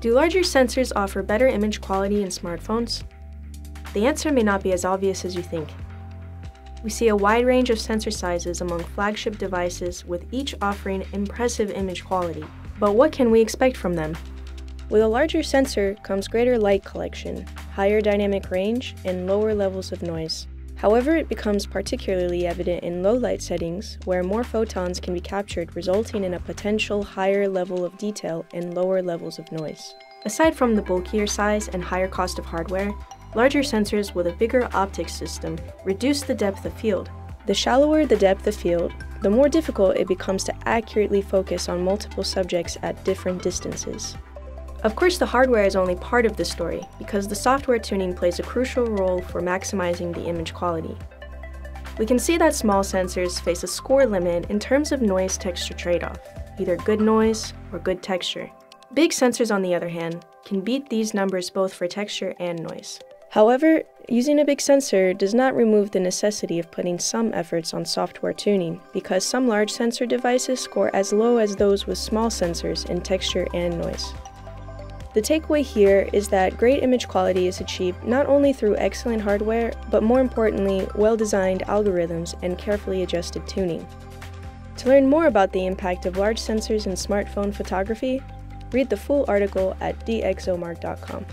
Do larger sensors offer better image quality in smartphones? The answer may not be as obvious as you think. We see a wide range of sensor sizes among flagship devices, with each offering impressive image quality. But what can we expect from them? With a larger sensor comes greater light collection, higher dynamic range, and lower levels of noise. However, it becomes particularly evident in low light settings, where more photons can be captured, resulting in a potential higher level of detail and lower levels of noise. Aside from the bulkier size and higher cost of hardware, larger sensors with a bigger optics system reduce the depth of field. The shallower the depth of field, the more difficult it becomes to accurately focus on multiple subjects at different distances. Of course, the hardware is only part of the story, because the software tuning plays a crucial role for maximizing the image quality. We can see that small sensors face a score limit in terms of noise-texture trade-off, either good noise or good texture. Big sensors, on the other hand, can beat these numbers both for texture and noise. However, using a big sensor does not remove the necessity of putting some efforts on software tuning, because some large sensor devices score as low as those with small sensors in texture and noise. The takeaway here is that great image quality is achieved not only through excellent hardware, but more importantly, well-designed algorithms and carefully adjusted tuning. To learn more about the impact of large sensors in smartphone photography, read the full article at dxomark.com.